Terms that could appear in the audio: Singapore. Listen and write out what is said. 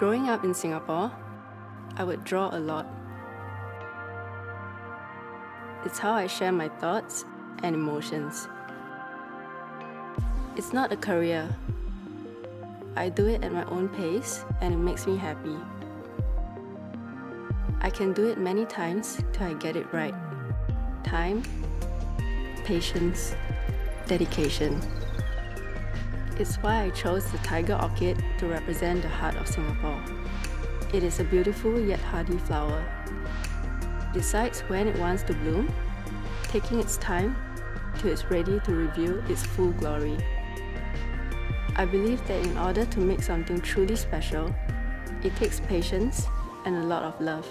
Growing up in Singapore, I would draw a lot. It's how I share my thoughts and emotions. It's not a career. I do it at my own pace and it makes me happy. I can do it many times till I get it right. Time, patience, dedication. It's why I chose the tiger orchid to represent the heart of Singapore. It is a beautiful yet hardy flower. Decides when it wants to bloom, taking its time till it's ready to reveal its full glory. I believe that in order to make something truly special, it takes patience and a lot of love.